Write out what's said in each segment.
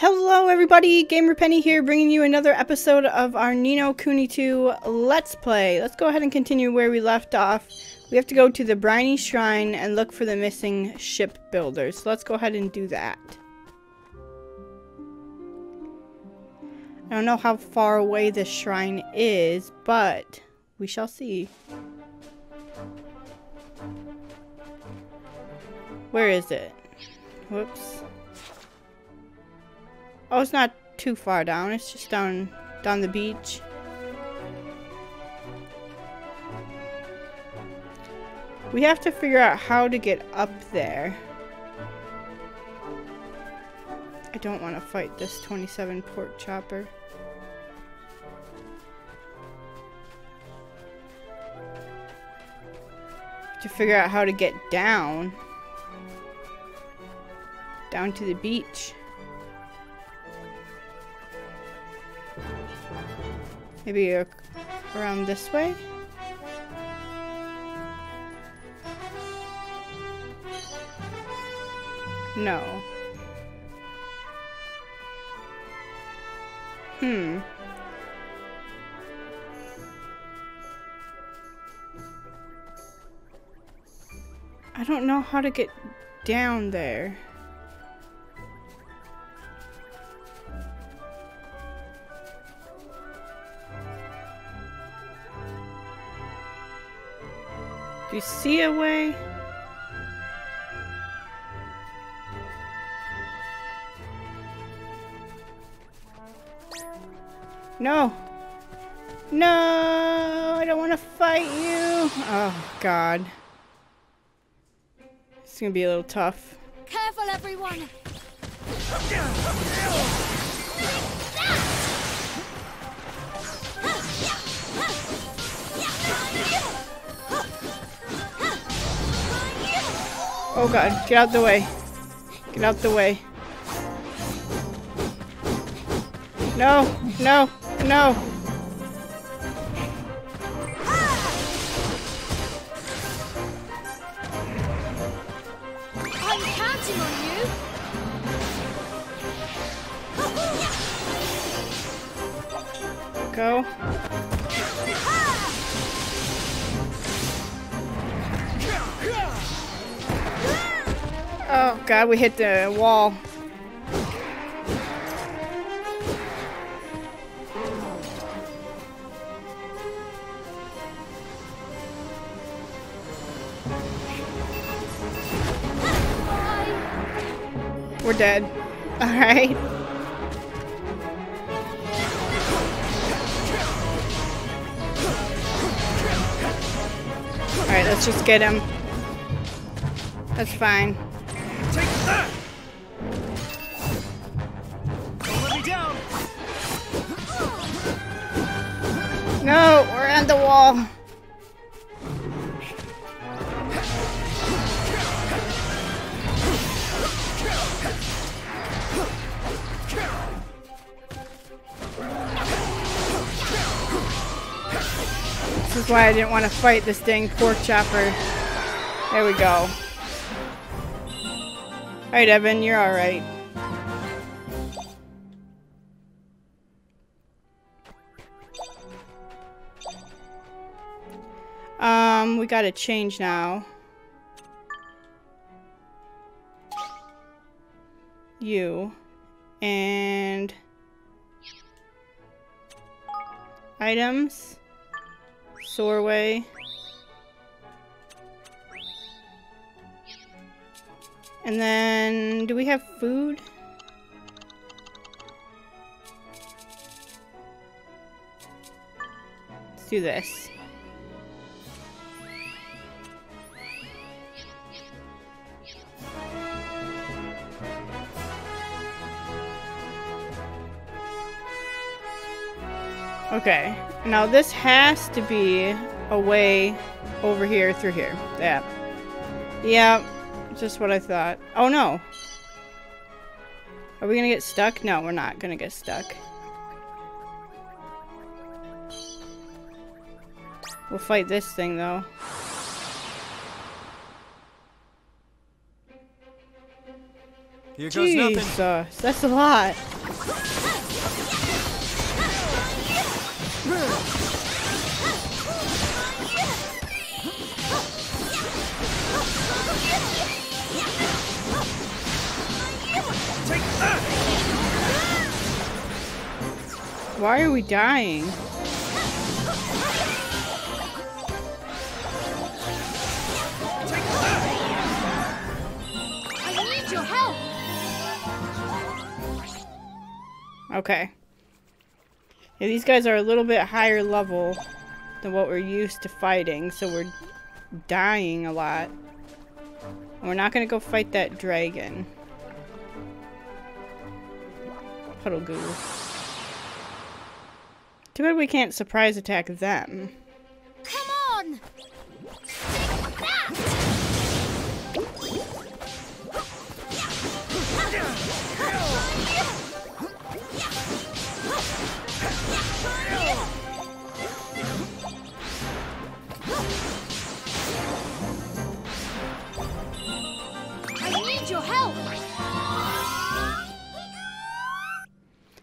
Hello everybody, GamerPenny here, bringing you another episode of our Ni No Kuni 2 Let's Play. Let's go ahead and continue where we left off. We have to go to the Briny Shrine and look for the missing shipbuilders. So let's go ahead and do that. I don't know how far away this shrine is, but we shall see. Where is it? Whoops. Oh, it's not too far down. It's just down the beach. We have to figure out how to get up there. I don't want to fight this 27 pork chopper. To figure out how to get down. Down to the beach. Maybe around this way? No. I don't know how to get down there. Do you see a way? No! No! I don't want to fight you! Oh, God. It's gonna be a little tough. Careful, everyone! Oh God, get out the way. Get out the way. No, no, no. I'm counting on you. Go. Oh God, we hit the wall. We're dead. All right. All right, let's just get him. That's fine. Take that! Don't let me down! No, we're at the wall. This is why I didn't want to fight this dang pork chopper. There we go. Alright, Evan, you're alright. We gotta change now. You. And... items. Soarway. And then, do we have food? Let's do this. Okay, now this has to be a way over here, through here. Yeah. Yeah. Just what I thought. Oh no! Are we gonna get stuck? No, we're not gonna get stuck. We'll fight this thing though. Here goes nothing. Jesus, that's a lot. Take that! Why are we dying? Okay. Yeah, these guys are a little bit higher level than what we're used to fighting, so we're dying a lot. And we're not gonna go fight that dragon. Puddle goo. Too bad we can't surprise attack them. Come on! Take that! Your help.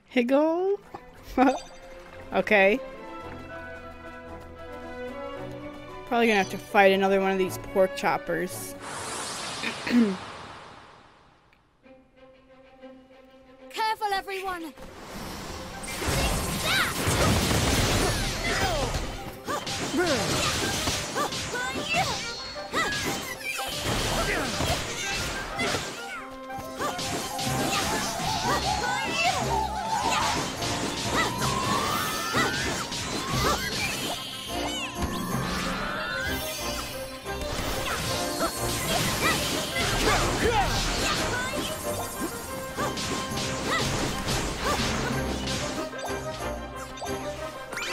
Higgle. Okay. Probably gonna have to fight another one of these pork choppers. Careful, everyone.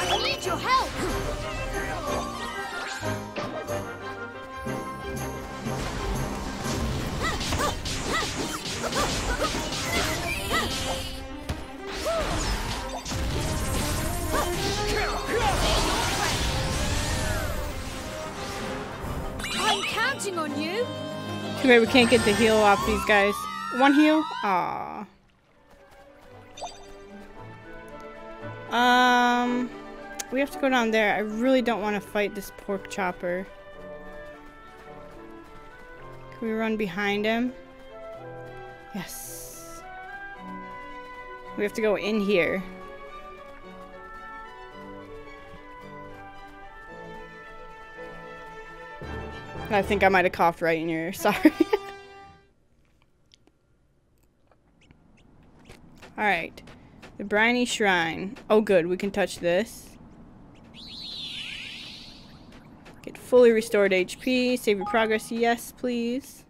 I need your help. I'm counting on you. Too bad we can't get the heal off these guys. One heal? Aww. We have to go down there. I really don't want to fight this pork chopper. Can we run behind him? Yes. We have to go in here. I think I might have coughed right in your ear. Sorry. Alright. The Briny Shrine. Oh good, we can touch this. Get fully restored HP. Save your progress. Yes, please.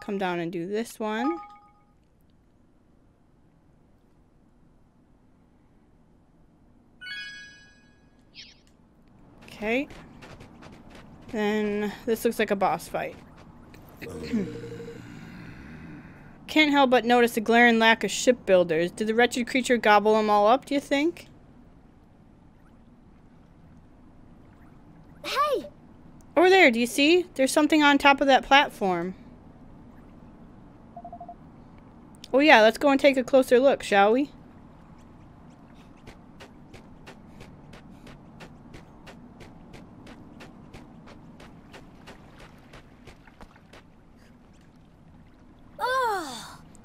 Come down and do this one. Okay, then this looks like a boss fight. Can't help but notice a glaring lack of shipbuilders. Did the wretched creature gobble them all up, do you think? Hey! Over there, do you see? There's something on top of that platform. Oh yeah, let's go and take a closer look, shall we?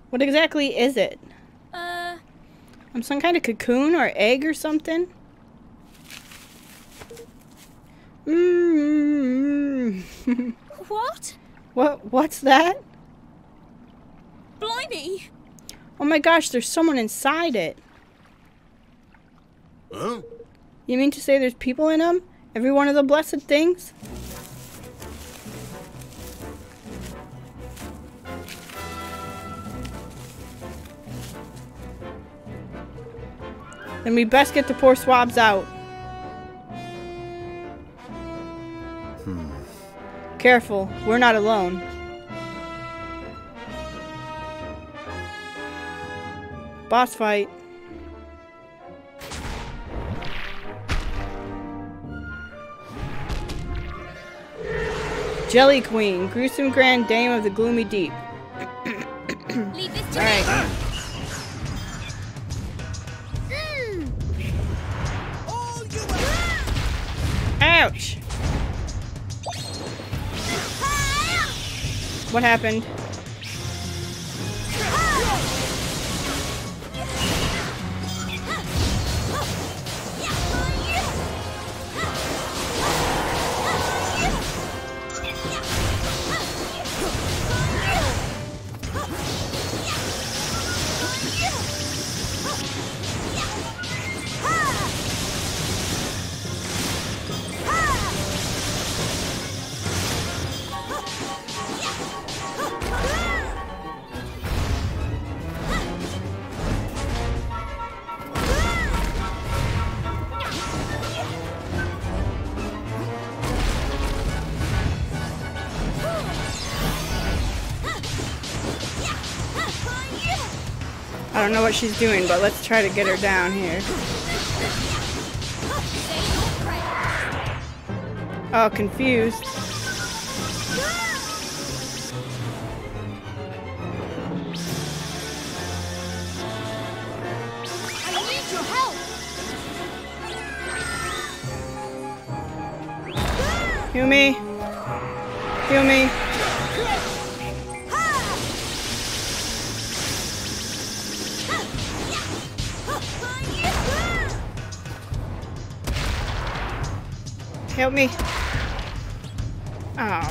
What exactly is it? I'm some kind of cocoon or egg or something? Mmm. What? What's that? Blimey! Oh my gosh, there's someone inside it. Huh? You mean to say there's people in them? Every one of the blessed things? Then we best get the poor swabs out. Careful, we're not alone. Boss fight. Jelly Queen, gruesome grand dame of the gloomy deep. Leave this to me. Alright. Ouch! What happened? I don't know what she's doing, but let's try to get her down here. Oh, confused. I need your help. Heal me. Heal me. Help me. Oh.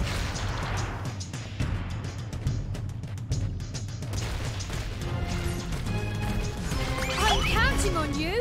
I'm counting on you.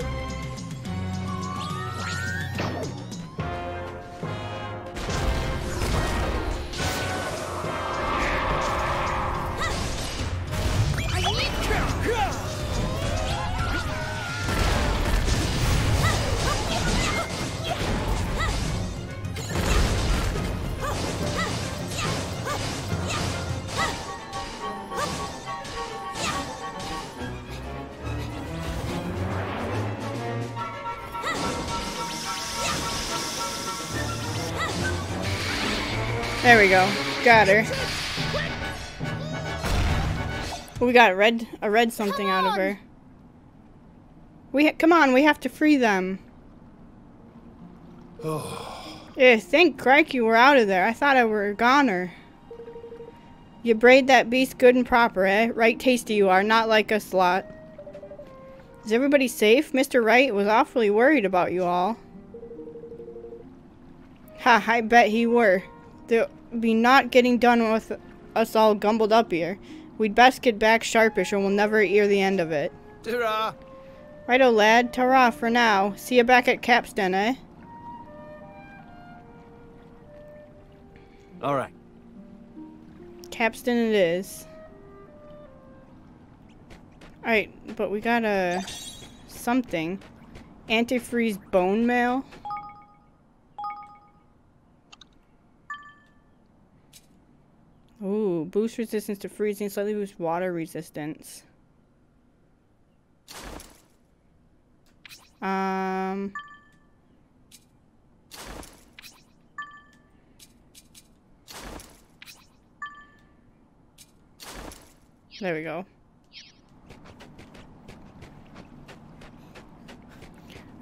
There we go. Got her. Oh, we got a red something out of her. Come on, we have to free them. Oh. Yeah, thank Crikey you were out of there. I thought I were a goner. You braid that beast good and proper, eh? Right tasty you are, not like us lot. Is everybody safe? Mr. Wright was awfully worried about you all. Ha, I bet he were. They'll be not getting done with us all gumbled up here. We'd best get back sharpish or we'll never hear the end of it. Ta-ra! Righto, lad. Ta-ra for now. See you back at Capstan, eh? Alright. Capstan it is. Alright, but we got a... something. Antifreeze bone meal? Ooh, boost resistance to freezing, slightly boost water resistance. There we go.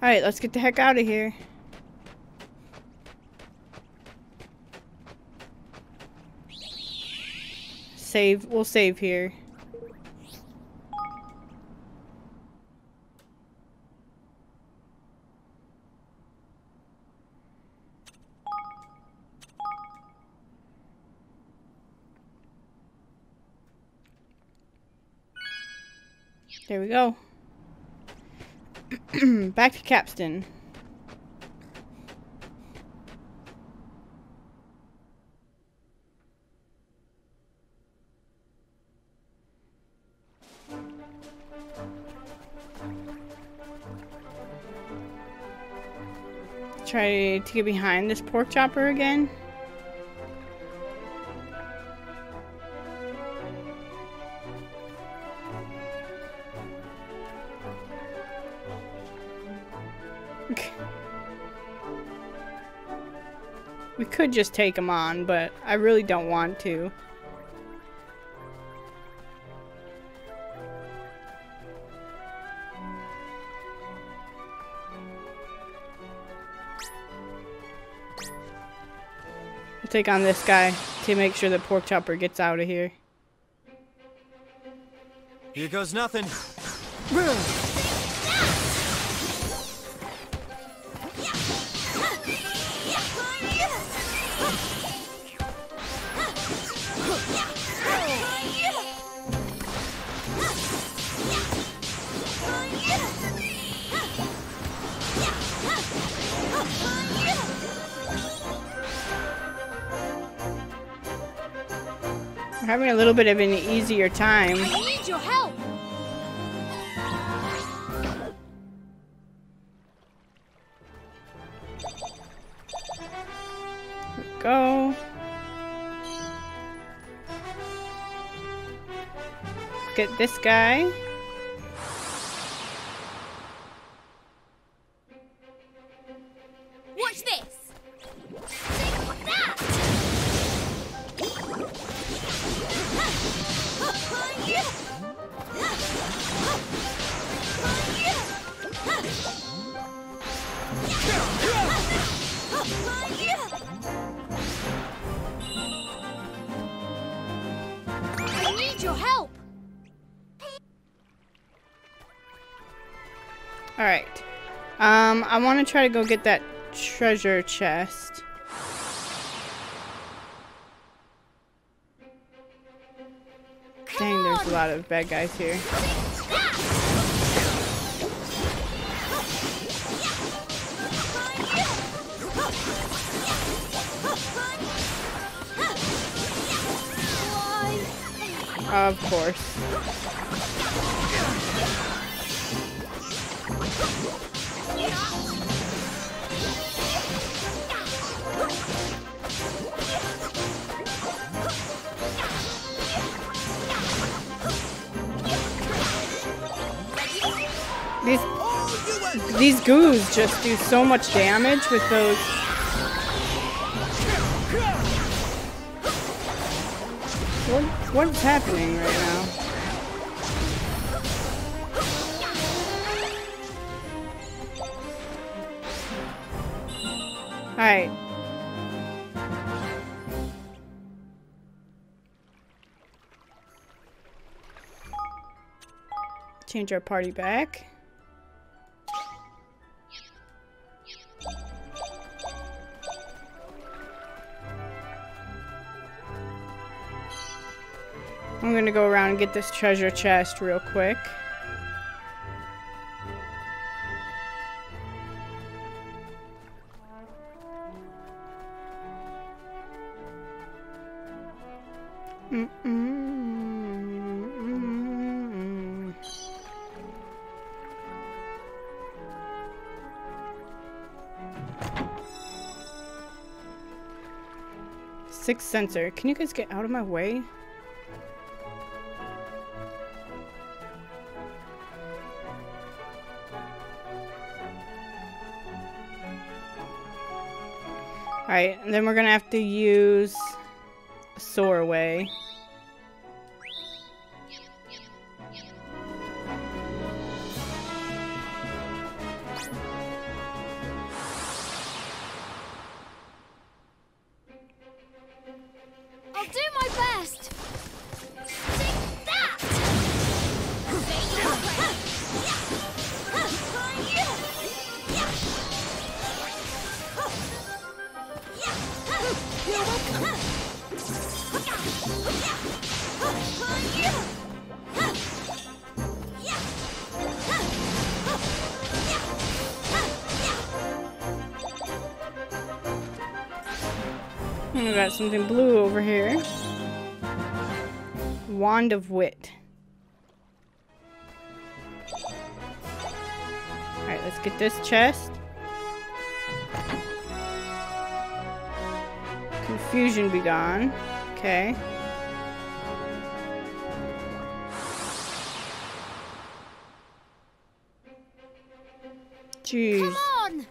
Alright, let's get the heck out of here. Save. We'll save here. There we go. Back to Capstan. Try to get behind this pork chopper again. We could just take him on, but I really don't want to. I'll take on this guy to make sure that Pork Chopper gets out of here. Here goes nothing. Having a little bit of an easier time. I need your help. Here we go. Get this guy. Watch this. I need your help. All right. I want to try to go get that treasure chest. Dang, there's a lot of bad guys here. Of course. These goos just do so much damage with those. What's happening right now? All right. Change our party back. I'm gonna go around and get this treasure chest real quick. Sixth sensor. Can you guys get out of my way? Alright, and then we're gonna have to use a Soarway. I'll do my best. Take that. We got something blue over here. Wand of Wit. All right, let's get this chest. Confusion be gone. Okay. Jeez. Come on.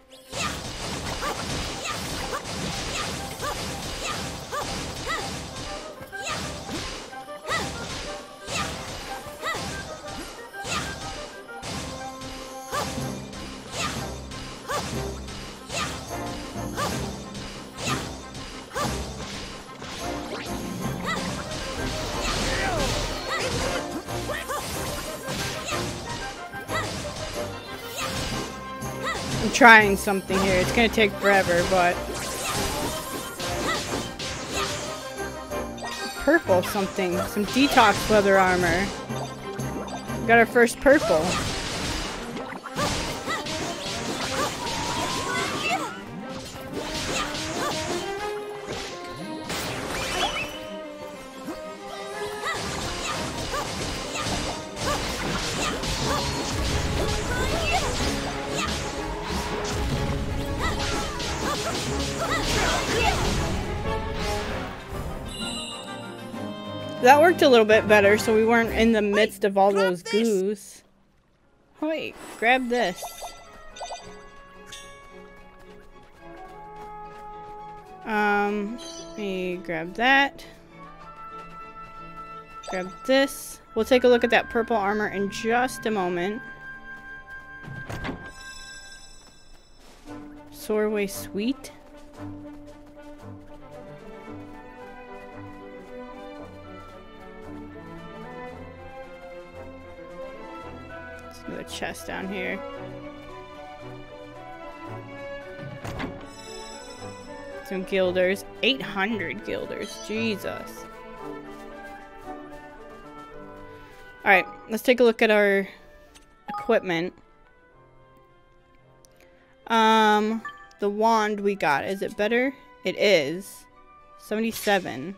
I'm trying something here. It's gonna take forever, but... purple something. Some detox leather armor. Got our first purple. That worked a little bit better, so we weren't in the midst of all those goos. Oh, wait, grab this. Let me grab that. Grab this. We'll take a look at that purple armor in just a moment. Soarway Sweet. The chest down here. Some guilders. 800 guilders. Jesus. Alright, let's take a look at our equipment. The wand we got. Is it better? It is. 77.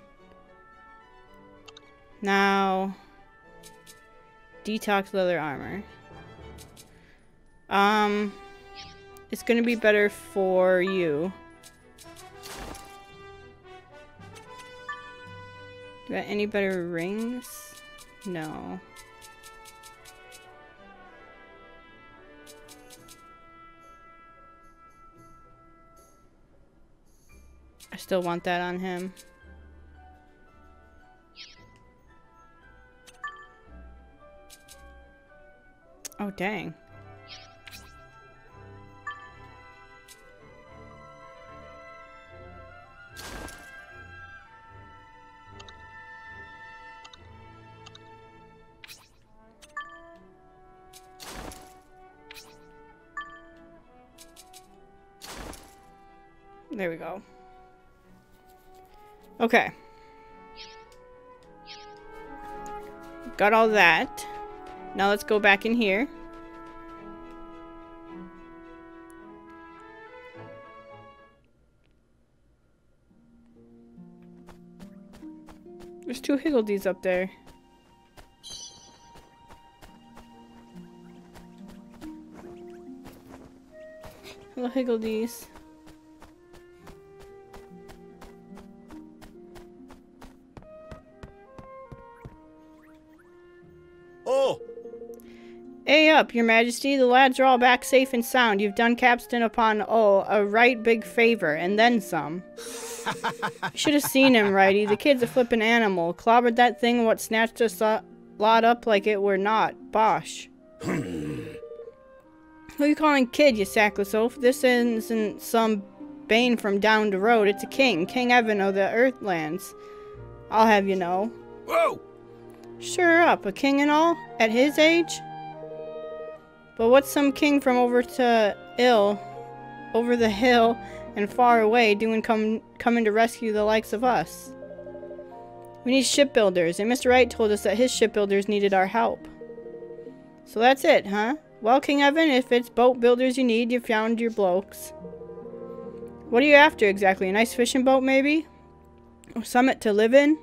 Now, detox leather armor. It's gonna be better for you. Got any better rings? No. I still want that on him. Oh, dang. There we go. Okay. Got all that. Now let's go back in here. There's two Higgledies up there. Hello, Higgledies. Hey up, your majesty. The lads are all back safe and sound. You've done Capstan-upon-Hull a right big favor, and then some. Should have seen him, righty. The kid's a flippin' animal. Clobbered that thing what snatched us lot up like it were not. Bosh. Who you calling kid, you sackless oaf? This isn't some bane from down the road. It's a king. King Evan of the Earthlands. I'll have you know. Whoa! Sure up, a king and all? At his age? But what's some king from over the hill and far away doing coming to rescue the likes of us? We need shipbuilders, and Mr. Wright told us that his shipbuilders needed our help. So that's it, huh? Well, King Evan, if it's boat builders you need, you found your blokes. What are you after exactly? A nice fishing boat, maybe? Or summit to live in?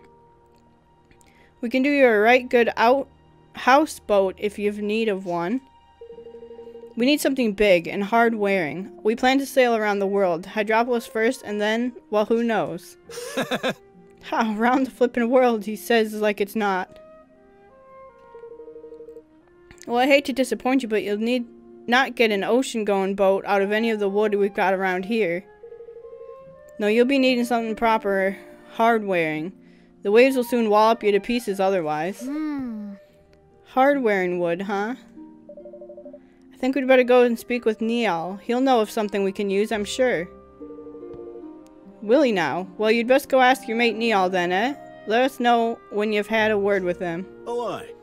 We can do you a right good houseboat if you've need of one. We need something big and hard-wearing. We plan to sail around the world. Hydropolis first, and then, well, who knows? Ha, around the flippin' world, he says like it's not. Well, I hate to disappoint you, but you'll need not get an ocean-going boat out of any of the wood we've got around here. No, you'll be needing something proper, hard-wearing. The waves will soon wallop you to pieces otherwise. Mm. Hard-wearing wood, huh? I think we'd better go and speak with Niall. He'll know of something we can use, I'm sure. Will he now? Well, you'd best go ask your mate Niall then, eh? Let us know when you've had a word with him. Oh, aye.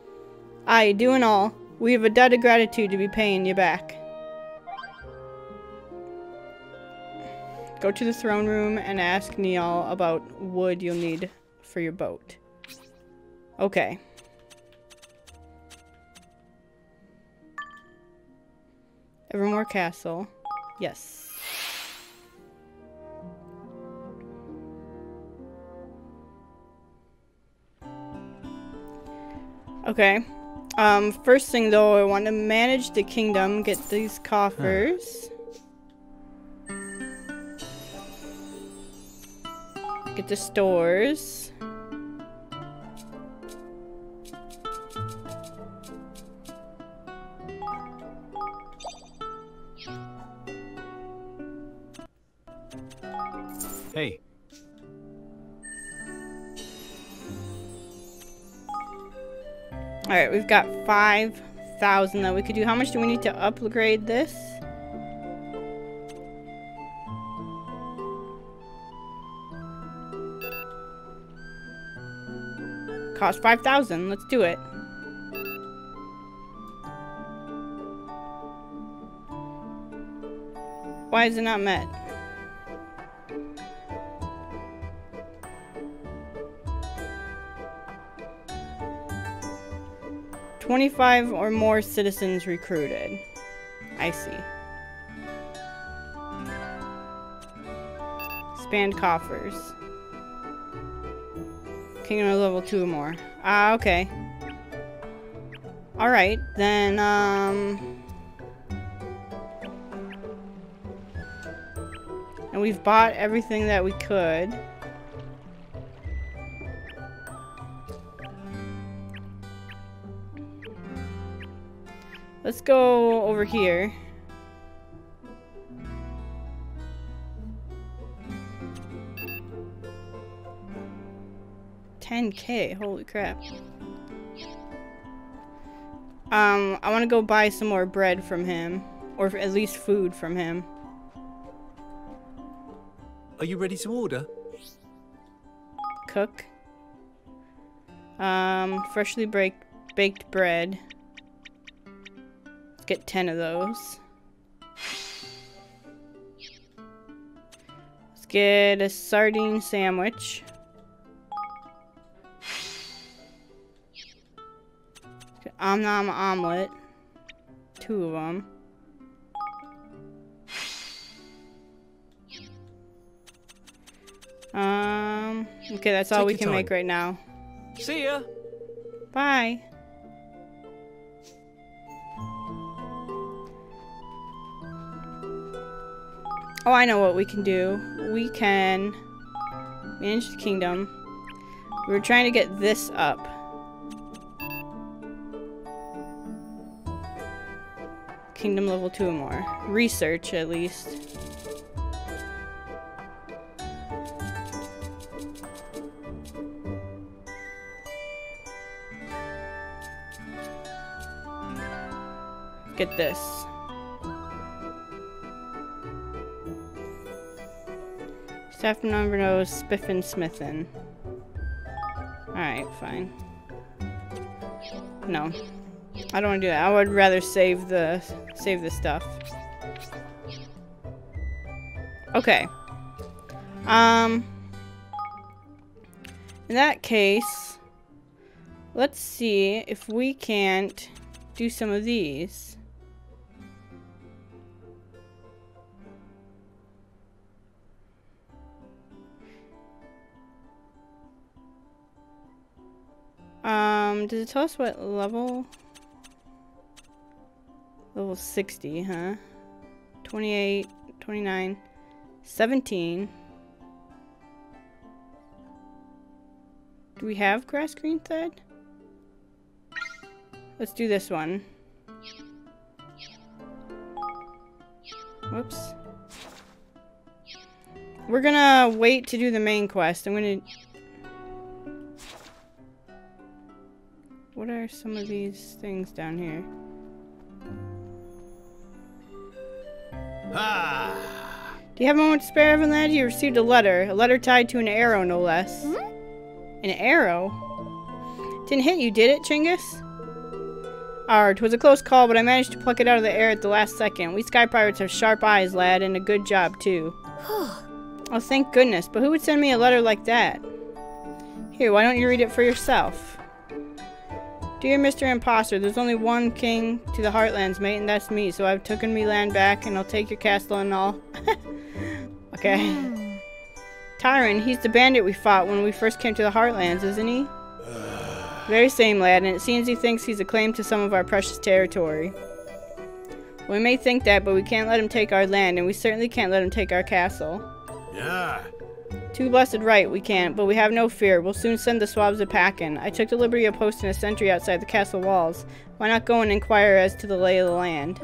Aye, do and all. We have a debt of gratitude to be paying you back. Go to the throne room and ask Niall about wood you'll need for your boat. Okay. Evermore Castle. Yes. Okay. First thing though, I want to manage the kingdom, get these coffers. Get the stores. Hey. Alright, we've got 5,000 that we could do. How much do we need to upgrade this? Cost 5,000. Let's do it. Why is it not met? "25 or more citizens recruited." I see. Expand coffers. Kingdom of level 2 or more. Okay. Alright, then, and we've bought everything that we could. Let's go over here. $10K, holy crap. I want to go buy some more bread from him, or at least food from him. Are you ready to order? Cook. Freshly baked bread. Get 10 of those. Let's get a sardine sandwich. Om nom omelet. 2 of them. Okay, that's all we can make right now. See ya. Bye. Oh, I know what we can do. We can manage the kingdom. We were trying to get this up. Kingdom level 2 or more. Research, at least. Get this. Staff number knows spiffin' smithin'. Alright, fine. No. I don't want to do that. I would rather save the stuff. Okay. In that case, let's see if we can't do some of these. Does it tell us what level? Level 60, huh? 28, 29, 17. Do we have grass green thread? Let's do this one. Whoops. We're gonna wait to do the main quest. I'm gonna... What are some of these things down here? Ah. Do you have a moment to spare, Evan Lad? You received a letter tied to an arrow, no less. Huh? An arrow? Didn't hit you, did it, Chinggis? It was a close call, but I managed to pluck it out of the air at the last second. We sky pirates have sharp eyes, lad, and a good job too. Oh, thank goodness. But who would send me a letter like that? Here, why don't you read it for yourself? Dear Mr. Imposter, there's only one king to the Heartlands, mate, and that's me. So I've taken me land back, and I'll take your castle and all. Okay. Tyron, he's the bandit we fought when we first came to the Heartlands, isn't he? Very same lad, and it seems he thinks he's a claim to some of our precious territory. We may think that, but we can't let him take our land, and we certainly can't let him take our castle. Yeah. Too blessed right, we can't, but we have no fear. We'll soon send the swabs a packin'. I took the liberty of posting a sentry outside the castle walls. Why not go and inquire as to the lay of the land?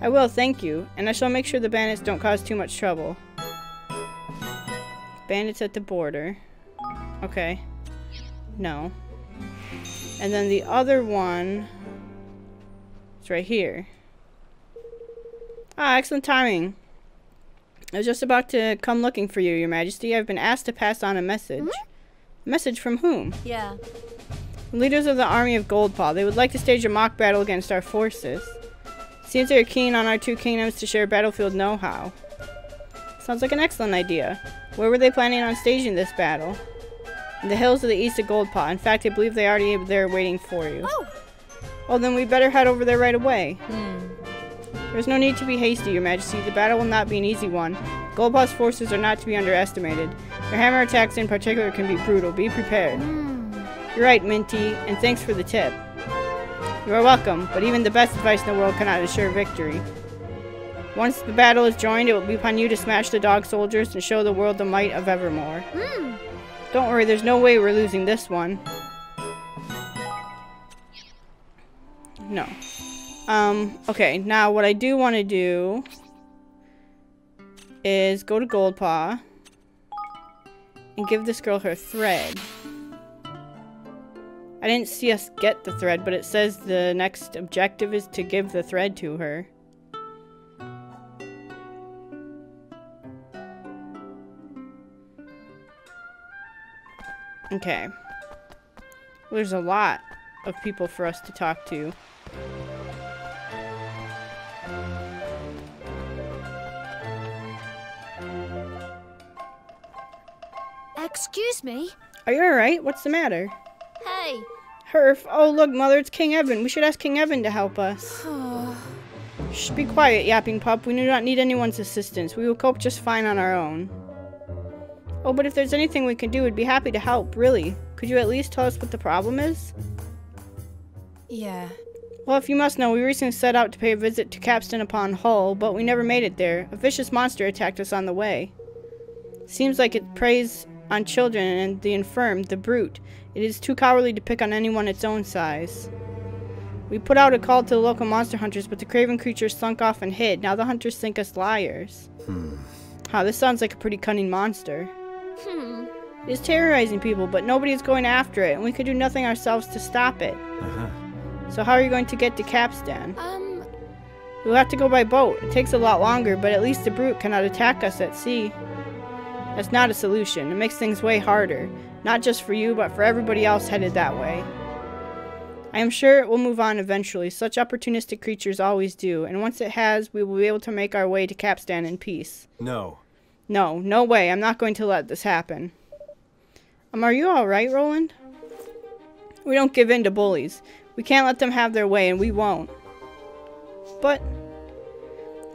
I will, thank you, and I shall make sure the bandits don't cause too much trouble. Bandits at the border. Okay. No. And then the other one... it's right here. Ah, excellent timing. I was just about to come looking for you, Your Majesty. I've been asked to pass on a message. A message from whom? Yeah. The leaders of the army of Goldpaw. They would like to stage a mock battle against our forces. Seems they are keen on our two kingdoms to share battlefield know-how. Sounds like an excellent idea. Where were they planning on staging this battle? In the hills of the east of Goldpaw. In fact, I believe they already are there waiting for you. Oh! Well, then we better head over there right away. There's no need to be hasty, Your Majesty. The battle will not be an easy one. Goldpaw's forces are not to be underestimated. Their hammer attacks in particular can be brutal. Be prepared. You're right, Minty, and thanks for the tip. You are welcome, but even the best advice in the world cannot assure victory. Once the battle is joined, it will be upon you to smash the dog soldiers and show the world the might of Evermore. Don't worry, there's no way we're losing this one. No. Okay, now what I do want to do is go to Goldpaw and give this girl her thread. I didn't see us get the thread, but it says the next objective is to give the thread to her. Okay. Well, there's a lot of people for us to talk to. Excuse me? Are you alright? What's the matter? Hey! Herf! Oh, look, Mother, it's King Evan. We should ask King Evan to help us. Shh, be quiet, yapping pup. We do not need anyone's assistance. We will cope just fine on our own. Oh, but if there's anything we can do, we'd be happy to help, really. Could you at least tell us what the problem is? Yeah. Well, if you must know, we recently set out to pay a visit to Capstan-upon-Hull, but we never made it there. A vicious monster attacked us on the way. Seems like it preys on children and the infirm, the brute. It is too cowardly to pick on anyone its own size. We put out a call to the local monster hunters, but the craven creature slunk off and hid. Now the hunters think us liars. Wow, this sounds like a pretty cunning monster. It is terrorizing people, but nobody is going after it, and we could do nothing ourselves to stop it. So how are you going to get to Capstan? We'll have to go by boat. It takes a lot longer, but at least the brute cannot attack us at sea. That's not a solution. It makes things way harder. Not just for you, but for everybody else headed that way. I am sure it will move on eventually. Such opportunistic creatures always do. And once it has, we will be able to make our way to Capstan in peace. No. No. No way. I'm not going to let this happen. Are you alright, Roland? We don't give in to bullies. We can't let them have their way, and we won't. But...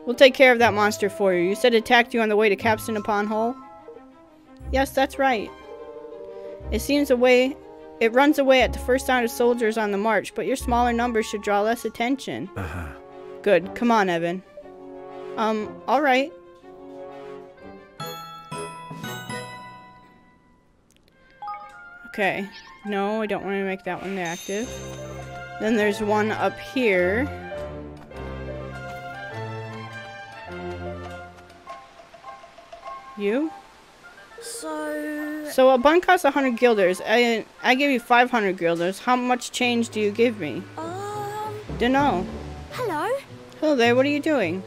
we'll take care of that monster for you. You said it attacked you on the way to Capstan-upon-Hull? Yes, that's right. It runs away at the first sound of soldiers on the march, but your smaller numbers should draw less attention. Good. Come on, Evan. All right. Okay. No, I don't want to make that one active. Then there's one up here. You? So a bun costs 100 guilders. I give you 500 guilders. How much change do you give me? Dunno. Hello. Hello there, what are you doing?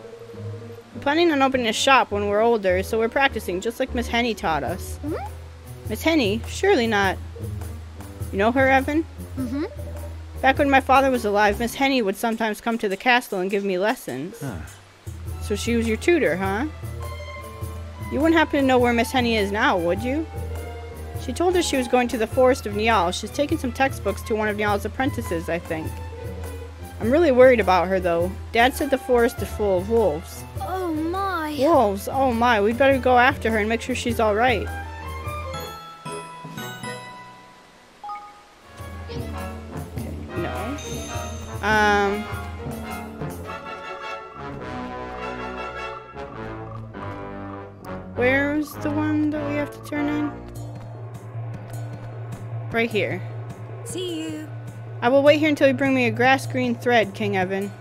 We're planning on opening a shop when we're older, so we're practicing, just like Miss Henny taught us. Miss Henny? Surely not. You know her, Evan? Back when my father was alive, Miss Henny would sometimes come to the castle and give me lessons. So she was your tutor, huh? You wouldn't happen to know where Miss Henny is now, would you? She told us she was going to the forest of Niall. She's taking some textbooks to one of Niall's apprentices, I think. I'm really worried about her, though. Dad said the forest is full of wolves. Oh, my. Wolves? Oh, my. We'd better go after her and make sure she's all right. Okay, no. Where's the one that we have to turn in? Right here. See you. I will wait here until you bring me a grass green thread, King Evan.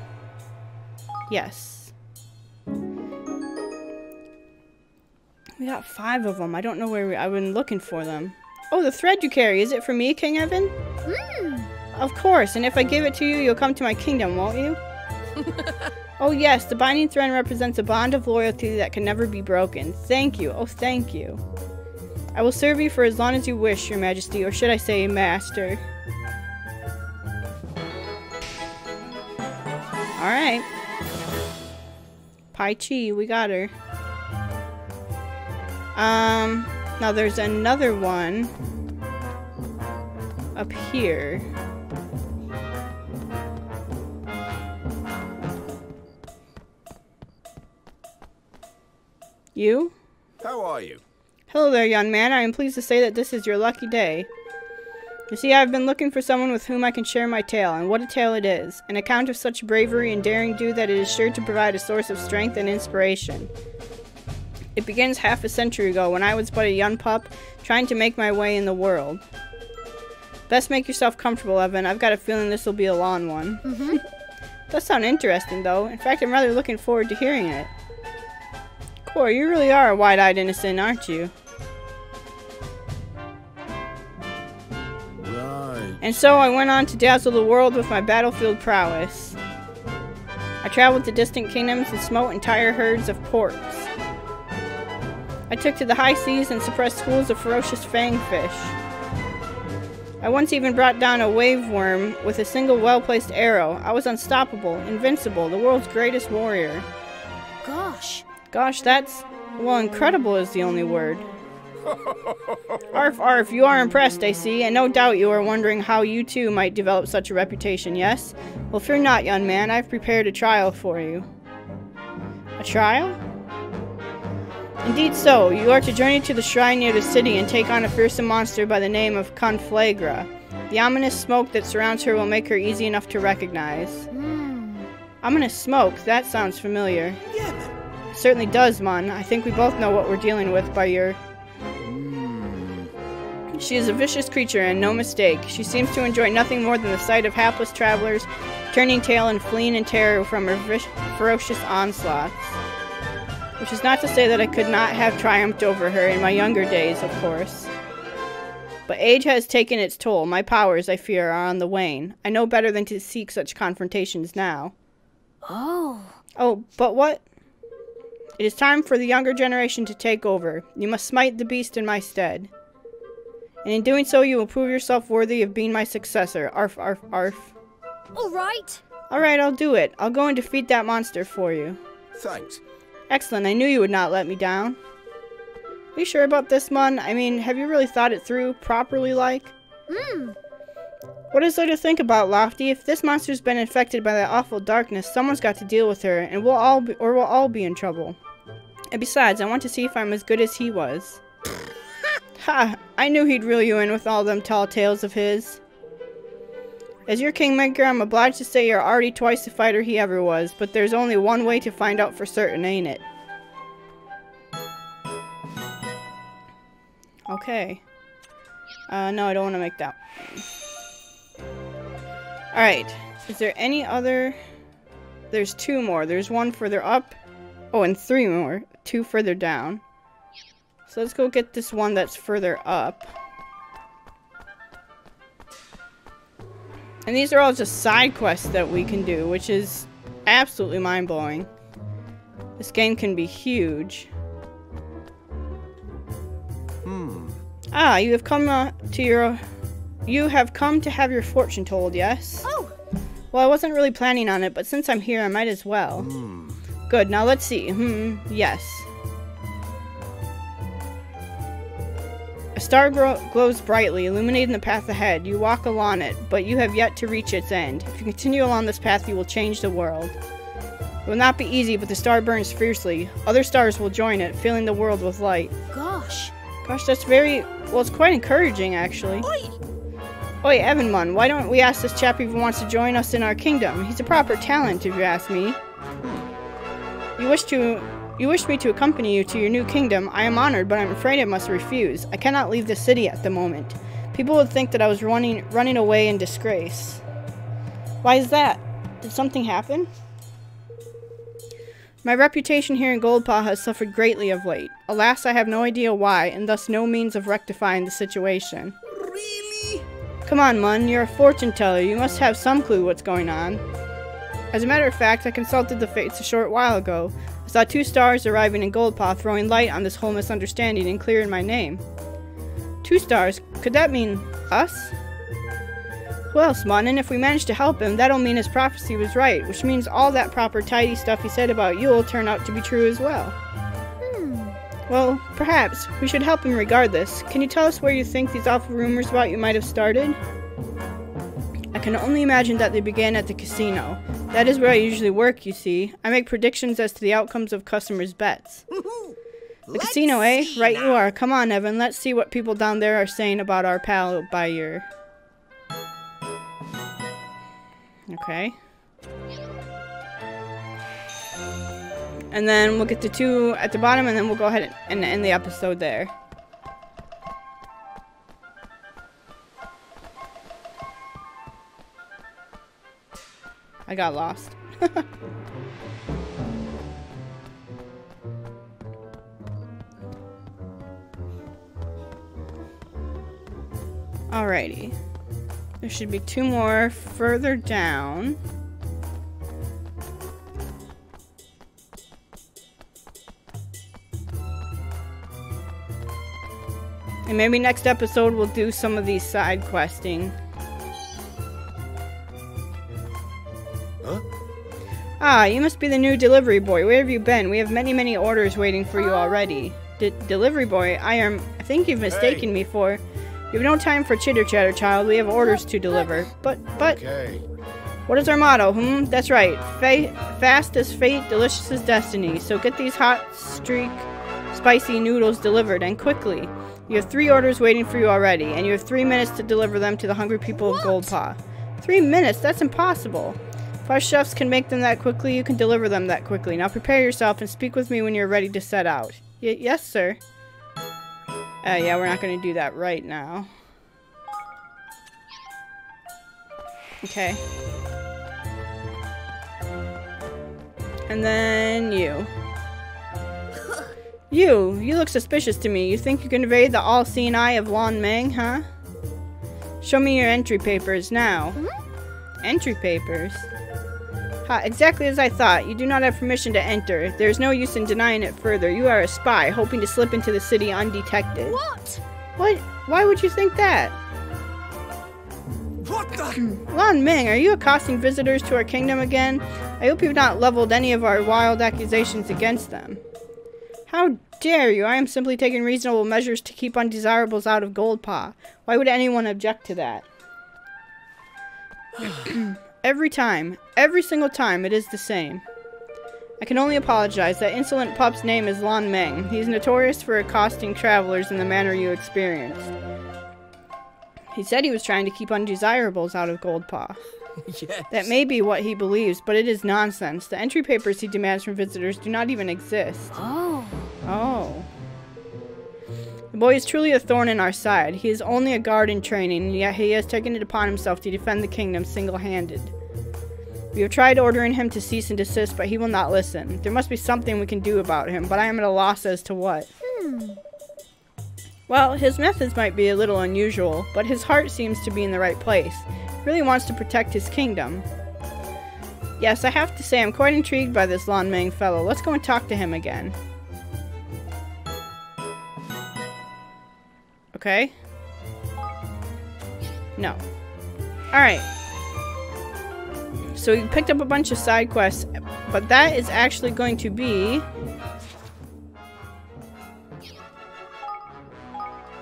Yes. We got 5 of them. I don't know where I've been looking for them. Oh, the thread you carry. Is it for me, King Evan? Of course. And if I give it to you, you'll come to my kingdom, won't you? Oh, yes. The binding thread represents a bond of loyalty that can never be broken. Thank you. Oh, thank you. I will serve you for as long as you wish, Your Majesty, or should I say, Master. Alright. Pai Chi, we got her. Now there's another one up here. You? How are you? Hello there, young man. I am pleased to say that this is your lucky day. You see, I have been looking for someone with whom I can share my tale, and what a tale it is. An account of such bravery and daring do that it is sure to provide a source of strength and inspiration. It begins half a century ago, when I was but a young pup, trying to make my way in the world. Best make yourself comfortable, Evan. I've got a feeling this will be a long one. Does sound interesting, though. In fact, I'm rather looking forward to hearing it. Cor, you really are a wide-eyed innocent, aren't you? And so I went on to dazzle the world with my battlefield prowess. I traveled to distant kingdoms and smote entire herds of porks. I took to the high seas and suppressed schools of ferocious fangfish. I once even brought down a waveworm with a single well-placed arrow. I was unstoppable, invincible, the world's greatest warrior. Gosh. Gosh, that's... well, incredible is the only word. Arf, arf, you are impressed, I see, and no doubt you are wondering how you too might develop such a reputation, yes? Well, fear not, young man, I've prepared a trial for you. A trial? Indeed so. You are to journey to the shrine near the city and take on a fearsome monster by the name of Conflagra. The ominous smoke that surrounds her will make her easy enough to recognize. Ominous smoke? That sounds familiar. Yeah. It certainly does, Mun. I think we both know what we're dealing with by your... She is a vicious creature, and no mistake. She seems to enjoy nothing more than the sight of hapless travelers turning tail and fleeing in terror from her ferocious onslaughts. Which is not to say that I could not have triumphed over her in my younger days, of course. But age has taken its toll. My powers, I fear, are on the wane. I know better than to seek such confrontations now. Oh, but what? It is time for the younger generation to take over. You must smite the beast in my stead. And in doing so, you will prove yourself worthy of being my successor. Arf, arf, arf. Alright. Alright, I'll do it. I'll go and defeat that monster for you. Thanks. Excellent. I knew you would not let me down. Are you sure about this, Mun? I mean, have you really thought it through properly, like? What is there to think about, Lofty? If this monster's been infected by that awful darkness, someone's got to deal with her, and we'll all be in trouble. And besides, I want to see if I'm as good as he was. Ha! I knew he'd reel you in with all them tall tales of his. As your kingmaker, I'm obliged to say you're already twice the fighter he ever was, but there's only one way to find out for certain, ain't it? Okay. No, I don't want to make that one. Alright. Is there any other... There's 2 more. There's 1 further up. Oh, and 3 more. 2 further down. So let's go get this one that's further up. And these are all just side quests that we can do, which is absolutely mind-blowing. This game can be huge. Ah, you have come to have your fortune told, yes? Oh! Well, I wasn't really planning on it, but since I'm here, I might as well. Good, now let's see. Yes. star glows brightly, illuminating the path ahead. You walk along it, but you have yet to reach its end. If you continue along this path, you will change the world. It will not be easy, but the star burns fiercely. Other stars will join it, filling the world with light. Gosh, that's well, it's quite encouraging, actually. Oi, Evanmon, why don't we ask this chap if he wants to join us in our kingdom? He's a proper talent, if you ask me. You wish me to accompany you to your new kingdom. I am honored, but I'm afraid I must refuse. I cannot leave the city at the moment. People would think that I was running away in disgrace. Why is that? Did something happen? My reputation here in Goldpaw has suffered greatly of late. Alas, I have no idea why, and thus no means of rectifying the situation. Really? Come on, Mun, you're a fortune teller. You must have some clue what's going on. As a matter of fact, I consulted the fates a short while ago. I saw two stars arriving in Goldpaw, throwing light on this whole misunderstanding and clearing my name. Two stars? Could that mean us? Who else, Mun? And if we manage to help him, that'll mean his prophecy was right, which means all that proper tidy stuff he said about Yule turned out to be true as well. Well, perhaps. We should help him regardless. Can you tell us where you think these awful rumors about you might have started? I can only imagine that they began at the casino. That is where I usually work, you see. I make predictions as to the outcomes of customers' bets. The casino, eh? Right you are. Come on, Evan, let's see what people down there are saying about our pal Bayer. Okay. And then we'll get the two at the bottom, and then we'll go ahead and end the episode there. I got lost. Alrighty. There should be two more further down. And maybe next episode we'll do some of these side questing. Huh? Ah, you must be the new delivery boy. Where have you been? We have many, many orders waiting for you already. Delivery boy? I think you've mistaken me for... You have no time for chitter-chatter, child. We have orders to deliver. But... Okay. What is our motto? That's right. Fast as fate, delicious as destiny. So get these hot streak spicy noodles delivered, and quickly. You have 3 orders waiting for you already, and you have 3 minutes to deliver them to the hungry people of Goldpaw. 3 minutes? That's impossible. If our chefs can make them that quickly, you can deliver them that quickly. Now prepare yourself and speak with me when you're ready to set out. Yes, sir. Yeah, we're not going to do that right now. Okay. And then you. You look suspicious to me. You think you can evade the all-seeing eye of Lan Meng, huh? Show me your entry papers now. Entry papers? Ha, exactly as I thought. You do not have permission to enter. There is no use in denying it further. You are a spy, hoping to slip into the city undetected. What? Why would you think that? What the? Lan Meng, are you accosting visitors to our kingdom again? I hope you've not leveled any of our wild accusations against them. How dare you? I am simply taking reasonable measures to keep undesirables out of Goldpaw. Why would anyone object to that? Every single time, it is the same. I can only apologize. That insolent pup's name is Lan Meng. He's notorious for accosting travelers in the manner you experienced. He said he was trying to keep undesirables out of Goldpaw. Yes. That may be what he believes, but it is nonsense. The entry papers he demands from visitors do not even exist. Oh. The boy is truly a thorn in our side. He is only a guard in training, and yet he has taken it upon himself to defend the kingdom single-handed. We have tried ordering him to cease and desist, but he will not listen. There must be something we can do about him, but I am at a loss as to what. Well, his methods might be a little unusual, but his heart seems to be in the right place. He really wants to protect his kingdom. Yes, I have to say I'm quite intrigued by this Lan Meng fellow. Let's go and talk to him again. Okay. No. Alright. So we picked up a bunch of side quests, but that is actually going to be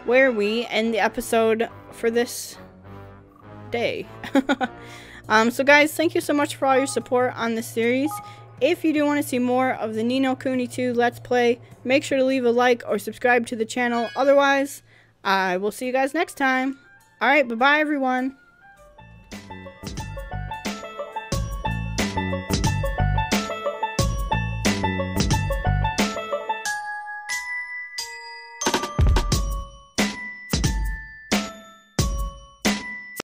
where we end the episode for this day. So guys, thank you so much for all your support on this series. If you do want to see more of the Ni No Kuni 2 Let's Play, make sure to leave a like or subscribe to the channel. Otherwise, I will see you guys next time. Alright, bye-bye everyone.